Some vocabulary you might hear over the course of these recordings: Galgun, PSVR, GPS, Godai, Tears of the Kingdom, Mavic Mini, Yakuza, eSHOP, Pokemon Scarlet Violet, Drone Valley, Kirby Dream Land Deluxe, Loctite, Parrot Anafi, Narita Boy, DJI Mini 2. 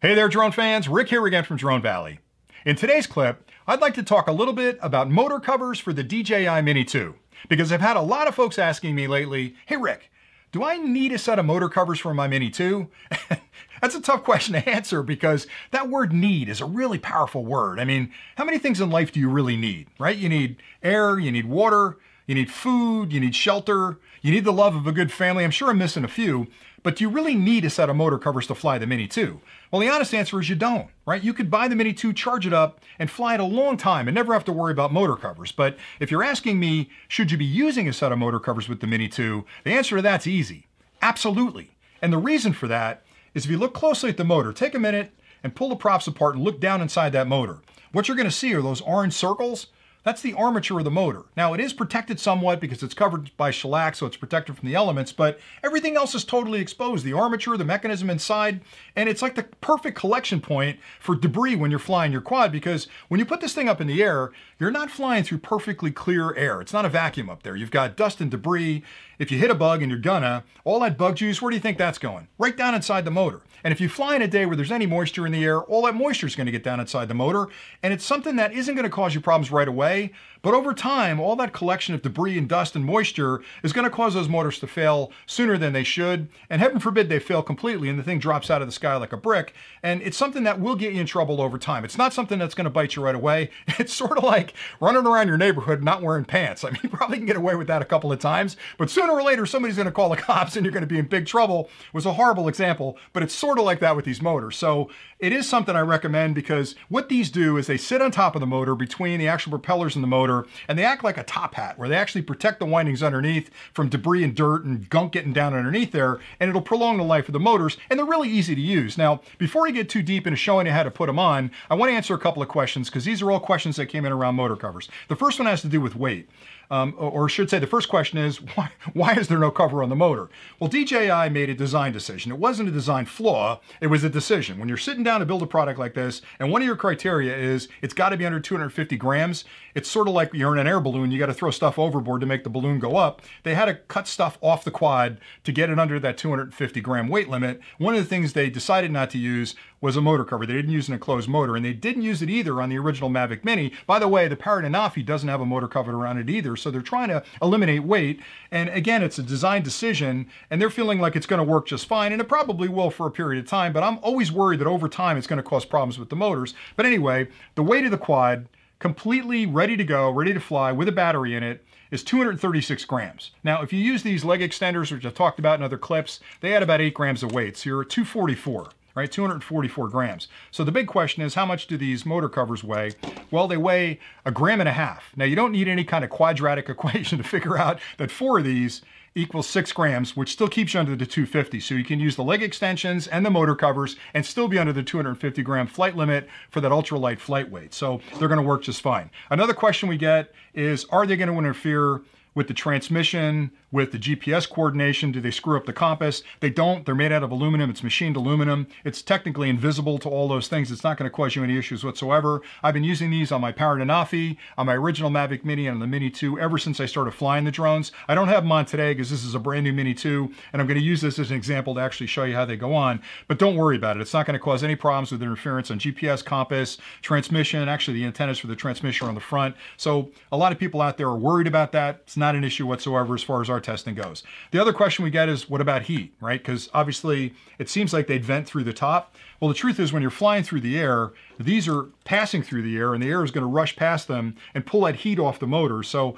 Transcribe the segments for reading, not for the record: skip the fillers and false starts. Hey there, drone fans, Rick here again from Drone Valley. In today's clip, I'd like to talk a little bit about motor covers for the DJI Mini 2, because I've had a lot of folks asking me lately, hey Rick, do I need a set of motor covers for my Mini 2? That's a tough question to answer because that word need is a really powerful word. I mean, how many things in life do you really need, right? You need air, you need water, you need food, you need shelter, you need the love of a good family. I'm sure I'm missing a few, but do you really need a set of motor covers to fly the Mini 2? Well, the honest answer is you don't, right? You could buy the Mini 2, charge it up, and fly it a long time and never have to worry about motor covers. But if you're asking me, should you be using a set of motor covers with the Mini 2? The answer to that's easy. Absolutely. And the reason for that is if you look closely at the motor, take a minute and pull the props apart and look down inside that motor. What you're gonna see are those orange circles. That's the armature of the motor. Now it is protected somewhat because it's covered by shellac, so it's protected from the elements, but everything else is totally exposed. The armature, the mechanism inside, and it's like the perfect collection point for debris when you're flying your quad, because when you put this thing up in the air, you're not flying through perfectly clear air. It's not a vacuum up there. You've got dust and debris. If you hit a bug, and you're gonna, all that bug juice, where do you think that's going? Right down inside the motor. And if you fly in a day where there's any moisture in the air, all that moisture is gonna get down inside the motor, and it's something that isn't gonna cause you problems right away, but over time, all that collection of debris and dust and moisture is going to cause those motors to fail sooner than they should. And heaven forbid they fail completely and the thing drops out of the sky like a brick. And it's something that will get you in trouble over time. It's not something that's going to bite you right away. It's sort of like running around your neighborhood not wearing pants. I mean, you probably can get away with that a couple of times, but sooner or later, somebody's going to call the cops and you're going to be in big trouble. It was a horrible example, but it's sort of like that with these motors. So it is something I recommend, because what these do is they sit on top of the motor between the actual propeller in the motor, and they act like a top hat where they actually protect the windings underneath from debris and dirt and gunk getting down underneath there, and it'll prolong the life of the motors, and they're really easy to use. Now, before I get too deep into showing you how to put them on, I want to answer a couple of questions, because these are all questions that came in around motor covers. The first one has to do with weight. Or I should say the first question is, why is there no cover on the motor? Well, DJI made a design decision. It wasn't a design flaw, it was a decision. When you're sitting down to build a product like this, and one of your criteria is it's got to be under 250 grams, it's sort of like you're in an air balloon, you got to throw stuff overboard to make the balloon go up. They had to cut stuff off the quad to get it under that 250 gram weight limit. One of the things they decided not to use was a motor cover. They didn't use an enclosed motor, and they didn't use it either on the original Mavic Mini. By the way, the Parrot Anafi doesn't have a motor cover around it either, so they're trying to eliminate weight. And again, it's a design decision, and they're feeling like it's going to work just fine, and it probably will for a period of time, but I'm always worried that over time it's going to cause problems with the motors. But anyway, the weight of the quad, completely ready to go, ready to fly with a battery in it, is 236 grams. Now, if you use these leg extenders, which I've talked about in other clips, they add about 8 grams of weight, so you're at 244. Right, 244 grams. So the big question is, how much do these motor covers weigh? Well, they weigh 1.5 grams. Now, you don't need any kind of quadratic equation to figure out that 4 of these equals 6 grams, which still keeps you under the 250. So you can use the leg extensions and the motor covers and still be under the 250 gram flight limit for that ultralight flight weight. So they're gonna work just fine. Another question we get is, are they gonna interfere with the transmission, with the GPS coordination? Do they screw up the compass? They don't. They're made out of aluminum. It's machined aluminum. It's technically invisible to all those things. It's not going to cause you any issues whatsoever. I've been using these on my Parrot Anafi, on my original Mavic Mini, and on the Mini 2 ever since I started flying the drones. I don't have them on today because this is a brand new Mini 2, and I'm going to use this as an example to actually show you how they go on. But don't worry about it. It's not going to cause any problems with interference on GPS, compass, transmission, actually the antennas for the transmission are on the front. So a lot of people out there are worried about that. It's not an issue whatsoever as far as our testing goes. The other question we get is, what about heat, right? Because obviously it seems like they'd vent through the top. Well, the truth is, when you're flying through the air, these are passing through the air, and the air is going to rush past them and pull that heat off the motor. So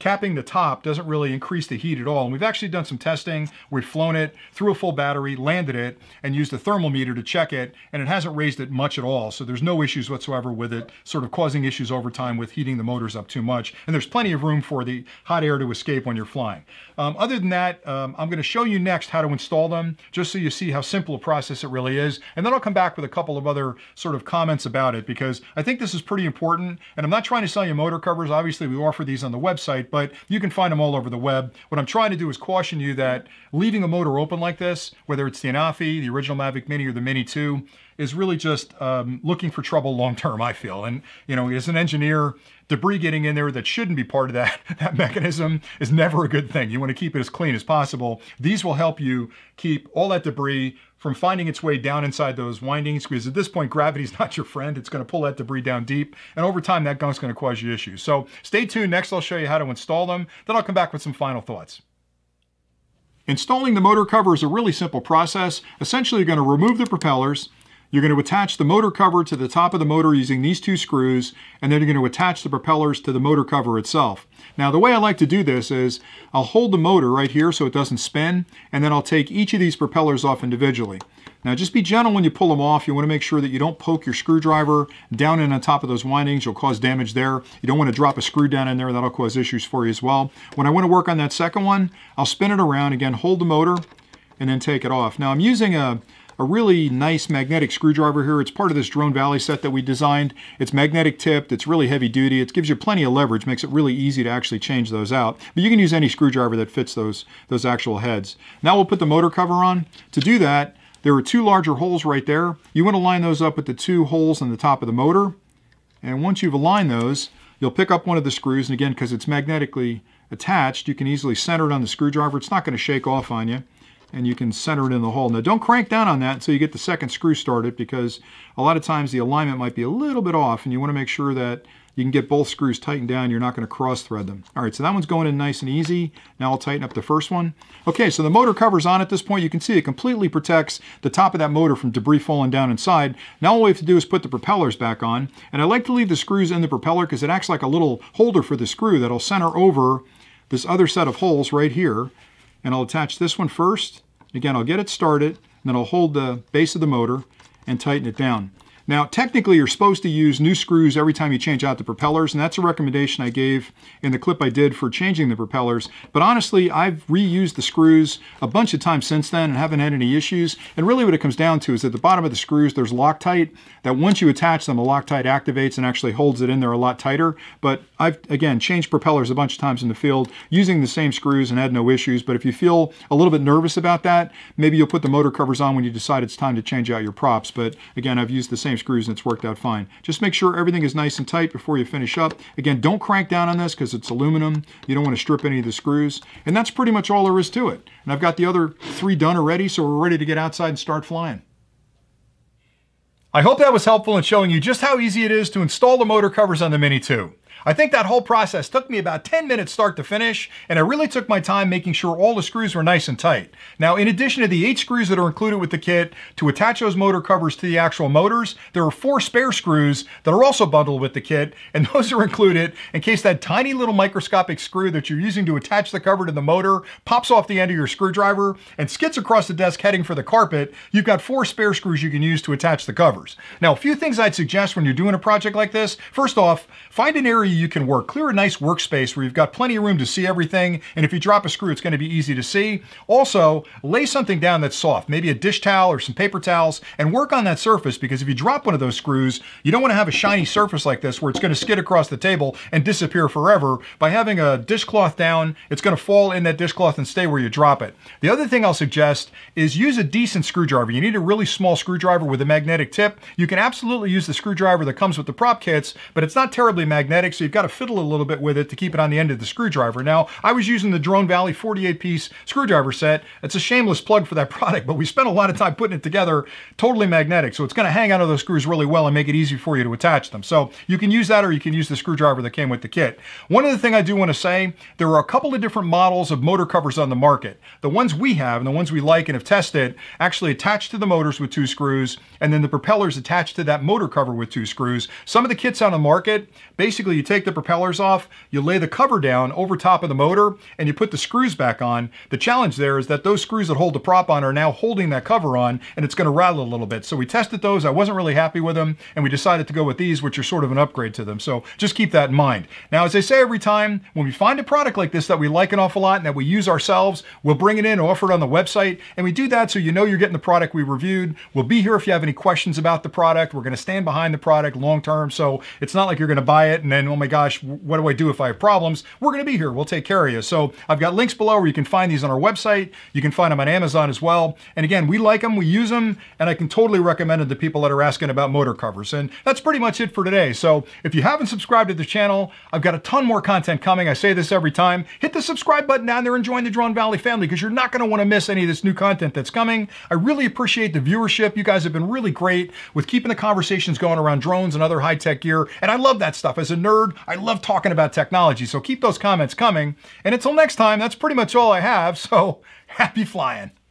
capping the top doesn't really increase the heat at all. And we've actually done some testing. We've flown it through a full battery, landed it, and used a thermal meter to check it, and it hasn't raised it much at all. So there's no issues whatsoever with it sort of causing issues over time with heating the motors up too much. And there's plenty of room for the hot air to escape when you're flying. Other than that, I'm going to show you next how to install them, just so you see how simple a process it really is. And then I'll come back with a couple of other sort of comments about it, because I think this is pretty important. And I'm not trying to sell you motor covers. Obviously, we offer these on the website, but you can find them all over the web. What I'm trying to do is caution you that leaving a motor open like this, whether it's the Anafi, the original Mavic Mini, or the Mini 2, is really just looking for trouble long term, I feel. And, you know, as an engineer, debris getting in there that shouldn't be part of that mechanism is never a good thing. You want to keep it as clean as possible. These will help you keep all that debris from finding its way down inside those windings, because at this point, gravity's not your friend. It's going to pull that debris down deep, and over time, that gunk's going to cause you issues. So stay tuned. Next, I'll show you how to install them. Then I'll come back with some final thoughts. Installing the motor cover is a really simple process. Essentially, you're going to remove the propellers. You're going to attach the motor cover to the top of the motor using these two screws, and then you're going to attach the propellers to the motor cover itself. Now, the way I like to do this is I'll hold the motor right here so it doesn't spin, and then I'll take each of these propellers off individually. Now, just be gentle when you pull them off. You want to make sure that you don't poke your screwdriver down in on top of those windings. You'll cause damage there. You don't want to drop a screw down in there. That'll cause issues for you as well. When I want to work on that second one, I'll spin it around again, hold the motor, and then take it off. Now, I'm using a really nice magnetic screwdriver here. It's part of this Drone Valley set that we designed. It's magnetic tipped, it's really heavy duty, it gives you plenty of leverage, makes it really easy to actually change those out. But you can use any screwdriver that fits those actual heads. Now we'll put the motor cover on. To do that, there are two larger holes right there. You want to line those up with the two holes on the top of the motor. And once you've aligned those, you'll pick up one of the screws, and again, because it's magnetically attached, you can easily center it on the screwdriver. It's not going to shake off on you, and you can center it in the hole. Now, don't crank down on that until you get the second screw started, because a lot of times the alignment might be a little bit off, and you want to make sure that you can get both screws tightened down. You're not going to cross-thread them. All right, so that one's going in nice and easy. Now I'll tighten up the first one. Okay, so the motor cover's on at this point. You can see it completely protects the top of that motor from debris falling down inside. Now all we have to do is put the propellers back on, and I like to leave the screws in the propeller because it acts like a little holder for the screw that'll center over this other set of holes right here. And I'll attach this one first. Again, I'll get it started, and then I'll hold the base of the motor and tighten it down. Now, technically, you're supposed to use new screws every time you change out the propellers, and that's a recommendation I gave in the clip I did for changing the propellers. But honestly, I've reused the screws a bunch of times since then and haven't had any issues. And really what it comes down to is at the bottom of the screws, there's Loctite, that once you attach them, the Loctite activates and actually holds it in there a lot tighter. But I've, again, changed propellers a bunch of times in the field using the same screws and had no issues. But if you feel a little bit nervous about that, maybe you'll put the motor covers on when you decide it's time to change out your props. But again, I've used the same screws and it's worked out fine. Just make sure everything is nice and tight before you finish up. Again, don't crank down on this because it's aluminum. You don't want to strip any of the screws. And that's pretty much all there is to it. And I've got the other three done already, so we're ready to get outside and start flying. I hope that was helpful in showing you just how easy it is to install the motor covers on the Mini 2. I think that whole process took me about 10 minutes start to finish, and I really took my time making sure all the screws were nice and tight. Now, in addition to the 8 screws that are included with the kit to attach those motor covers to the actual motors, there are 4 spare screws that are also bundled with the kit, and those are included in case that tiny little microscopic screw that you're using to attach the cover to the motor pops off the end of your screwdriver and skids across the desk heading for the carpet. You've got 4 spare screws you can use to attach the covers. Now, a few things I'd suggest when you're doing a project like this. First off, find an area you can work. Clear a nice workspace where you've got plenty of room to see everything, and if you drop a screw, it's going to be easy to see. Also, lay something down that's soft, maybe a dish towel or some paper towels, and work on that surface, because if you drop one of those screws, you don't want to have a shiny surface like this where it's going to skid across the table and disappear forever. By having a dishcloth down, it's going to fall in that dishcloth and stay where you drop it. The other thing I'll suggest is use a decent screwdriver. You need a really small screwdriver with a magnetic tip. You can absolutely use the screwdriver that comes with the prop kits, but it's not terribly magnetic, so you've got to fiddle a little bit with it to keep it on the end of the screwdriver. Now, I was using the Drone Valley 48-piece screwdriver set. It's a shameless plug for that product, but we spent a lot of time putting it together, totally magnetic, so it's going to hang onto those screws really well and make it easy for you to attach them. So you can use that, or you can use the screwdriver that came with the kit. One other thing I do want to say, there are a couple of different models of motor covers on the market. The ones we have and the ones we like and have tested actually attach to the motors with 2 screws, and then the propellers attached to that motor cover with 2 screws. Some of the kits on the market, basically you take the propellers off, you lay the cover down over top of the motor, and you put the screws back on. The challenge there is that those screws that hold the prop on are now holding that cover on, and it's going to rattle a little bit. So we tested those. I wasn't really happy with them, and we decided to go with these, which are sort of an upgrade to them. So just keep that in mind. Now, as I say every time, when we find a product like this that we like an awful lot and that we use ourselves, we'll bring it in and offer it on the website, and we do that so you know you're getting the product we reviewed. We'll be here if you have any questions about the product. We're going to stand behind the product long term, so it's not like you're going to buy it and then and oh my gosh, what do I do if I have problems? We're gonna be here, we'll take care of you. So I've got links below where you can find these on our website. You can find them on Amazon as well. And again, we like them, we use them, and I can totally recommend it to people that are asking about motor covers. And that's pretty much it for today. So if you haven't subscribed to the channel, I've got a ton more content coming. I say this every time. Hit the subscribe button down there and join the Drone Valley family, because you're not gonna wanna miss any of this new content that's coming. I really appreciate the viewership. You guys have been really great with keeping the conversations going around drones and other high-tech gear. And I love that stuff. As a nerd, I love talking about technology. So keep those comments coming. And until next time, that's pretty much all I have. So happy flying.